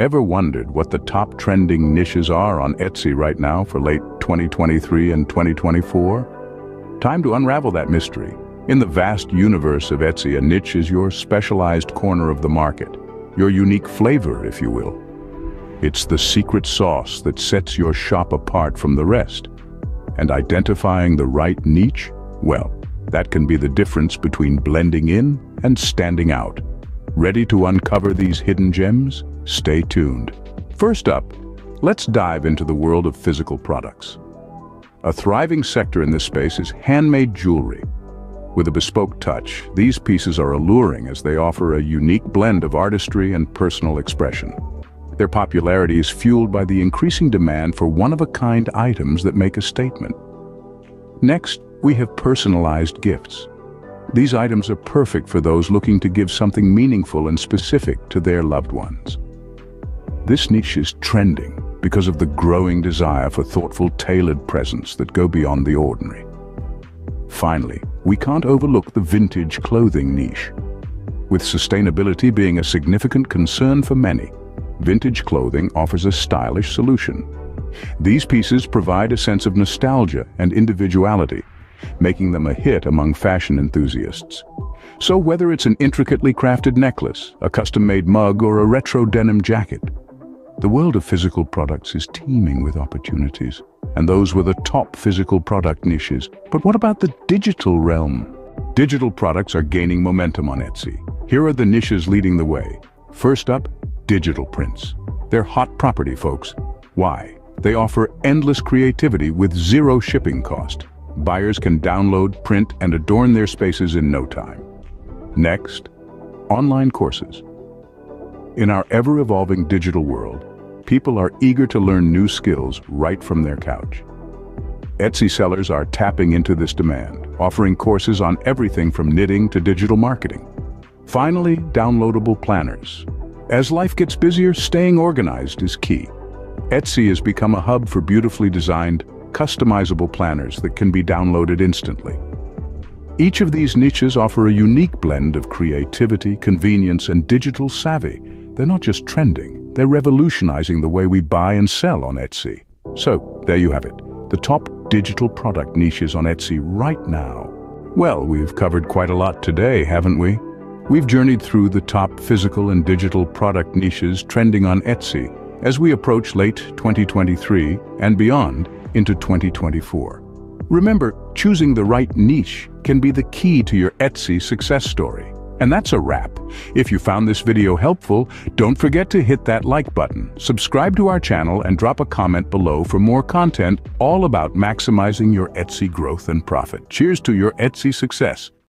Ever wondered what the top trending niches are on Etsy right now for late 2023 and 2024? Time to unravel that mystery. In the vast universe of Etsy, a niche is your specialized corner of the market, your unique flavor, if you will. It's the secret sauce that sets your shop apart from the rest. And identifying the right niche? Well, that can be the difference between blending in and standing out. Ready to uncover these hidden gems? Stay tuned. First up, let's dive into the world of physical products. A thriving sector in this space is handmade jewelry. With a bespoke touch, these pieces are alluring as they offer a unique blend of artistry and personal expression. Their popularity is fueled by the increasing demand for one-of-a-kind items that make a statement. Next, we have personalized gifts. These items are perfect for those looking to give something meaningful and specific to their loved ones. This niche is trending because of the growing desire for thoughtful, tailored presents that go beyond the ordinary. Finally, we can't overlook the vintage clothing niche. With sustainability being a significant concern for many, vintage clothing offers a stylish solution. These pieces provide a sense of nostalgia and individuality, making them a hit among fashion enthusiasts. So whether it's an intricately crafted necklace, a custom-made mug, or a retro denim jacket, the world of physical products is teeming with opportunities. And those were the top physical product niches. But what about the digital realm? Digital products are gaining momentum on Etsy. Here are the niches leading the way. First up, digital prints. They're hot property, folks. Why? They offer endless creativity with zero shipping cost. Buyers can download, print, and adorn their spaces in no time. Next, online courses. In our ever-evolving digital world, people are eager to learn new skills right from their couch. Etsy sellers are tapping into this demand, offering courses on everything from knitting to digital marketing. Finally, downloadable planners. As life gets busier, staying organized is key. Etsy has become a hub for beautifully designed, customizable planners that can be downloaded instantly. Each of these niches offer a unique blend of creativity, convenience, and digital savvy. They're not just trending, they're revolutionizing the way we buy and sell on Etsy. So, there you have it, the top digital product niches on Etsy right now. Well, we've covered quite a lot today, haven't we? We've journeyed through the top physical and digital product niches trending on Etsy as we approach late 2023 and beyond into 2024. Remember, choosing the right niche can be the key to your Etsy success story. And that's a wrap. If you found this video helpful, don't forget to hit that like button, subscribe to our channel, and drop a comment below for more content all about maximizing your Etsy growth and profit. Cheers to your Etsy success.